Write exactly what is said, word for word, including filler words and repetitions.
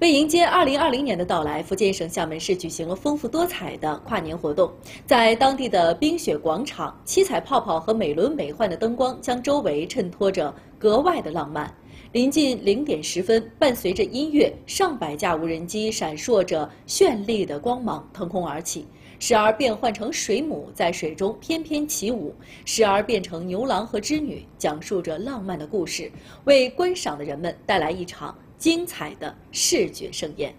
为迎接二零二零年的到来，福建省厦门市举行了丰富多彩的跨年活动。在当地的冰雪广场，七彩泡泡和美轮美奂的灯光将周围衬托着格外的浪漫。临近零点十分，伴随着音乐，上百架无人机闪烁着绚丽的光芒腾空而起，时而变换成水母在水中翩翩起舞，时而变成牛郎和织女，讲述着浪漫的故事，为观赏的人们带来一场精彩的视觉盛宴。